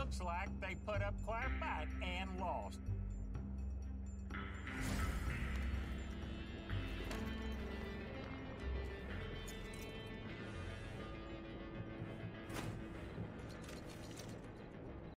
looks like they put up quite a fight and lost.